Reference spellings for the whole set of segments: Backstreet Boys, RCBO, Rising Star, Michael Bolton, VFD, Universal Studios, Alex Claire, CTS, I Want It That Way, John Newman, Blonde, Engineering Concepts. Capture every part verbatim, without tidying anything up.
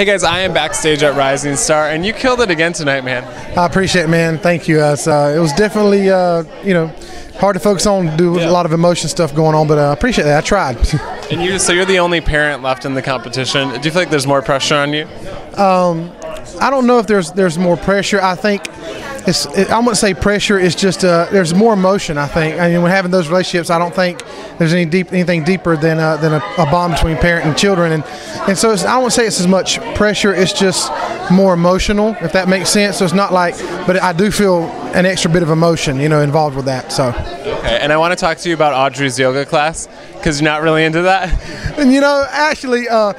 Hey guys, I am backstage at Rising Star, and you killed it again tonight, man. I appreciate it, man. Thank you. Uh, so it was definitely, uh, you know, hard to focus on, do yeah. a lot of emotion stuff going on, but I uh, appreciate that. I tried. And you, so you're the only parent left in the competition. Do you feel like there's more pressure on you? Um, I don't know if there's there's more pressure. I think it's, it, I wouldn't say pressure. It's just uh, there's more emotion, I think. I mean, when having those relationships, I don't think there's any deep anything deeper than uh, than a, a bond between parent and children. And and so it's, I wouldn't say it's as much pressure. It's just more emotional, if that makes sense. So it's not like, but I do feel an extra bit of emotion, you know, involved with that. So. Okay, and I want to talk to you about Audrey's yoga class, because you're not really into that. And you know, actually, uh,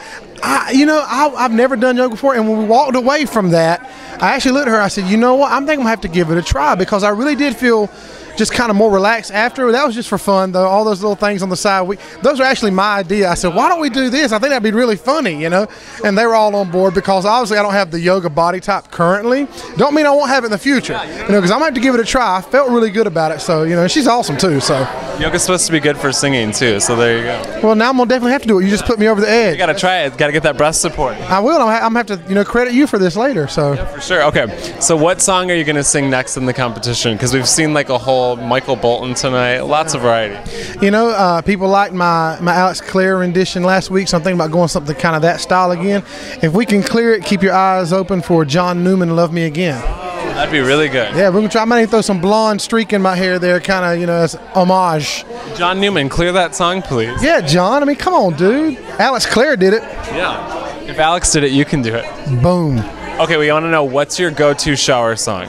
I, you know, I, I've never done yoga before, and when we walked away from that, I actually looked at her. I said, you know what? I'm thinking I have to give it a try, because I really did feel just kind of more relaxed after. That was just for fun, though. All those little things on the side, we, those were actually my idea. I said, why don't we do this? I think that'd be really funny, you know? And they were all on board, because obviously I don't have the yoga body type currently. Don't mean I won't have it in the future, you know, because I'm going to have to give it a try. I felt really good about it, so, you know, and she's awesome, too, so. Yoga's supposed to be good for singing, too, so there you go. Well, now I'm going to definitely have to do it. You just put me over the edge. You got to try it. Got to get that breast support. I will. I'm going to have to, you know, credit you for this later, so. Yeah, for sure. Okay, so what song are you going to sing next in the competition? Because we've seen, like, a whole Michael Bolton tonight, lots of variety. You know, uh, people liked my, my Alex Claire rendition last week, so I'm thinking about going something kind of that style again. If we can clear it, keep your eyes open for John Newman, Love Me Again. Oh, that'd be really good. Yeah, we're going to try. I might even throw some blonde streak in my hair there, kind of, you know, as homage. John Newman, clear that song, please. Yeah, John, I mean, come on, dude. Alex Claire did it. Yeah, if Alex did it, you can do it. Boom. Okay, we want to know, what's your go-to shower song?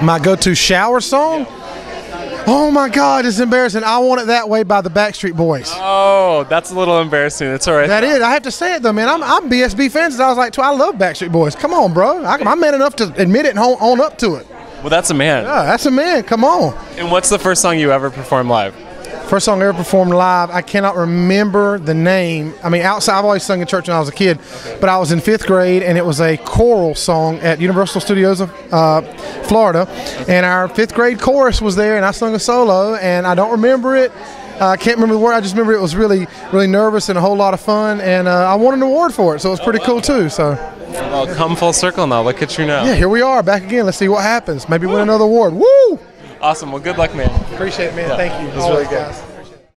My go-to shower song? Yeah. Oh my God, it's embarrassing. I Want It That Way by the Backstreet Boys. Oh, that's a little embarrassing. That's all right. That is. I have to say it though, man. I'm, I'm B S B fans. I was like, I love Backstreet Boys. Come on, bro. I, I'm man enough to admit it and own, own up to it. Well, that's a man. Yeah, that's a man. Come on. And what's the first song you ever performed live? First song I ever performed live, I cannot remember the name. I mean, outside, I've always sung in church when I was a kid, okay. But I was in fifth grade, and it was a choral song at Universal Studios of uh, Florida, and our fifth grade chorus was there, and I sung a solo, and I don't remember it. Uh, I can't remember the word. I just remember it was really, really nervous and a whole lot of fun, and uh, I won an award for it, so it was pretty cool, too. So. Well, come full circle now. Look at you now. Yeah, here we are, back again. Let's see what happens. Maybe win another award. Woo! Awesome. Well, good luck, man. Appreciate it, man. Yeah. Thank you. It was really good.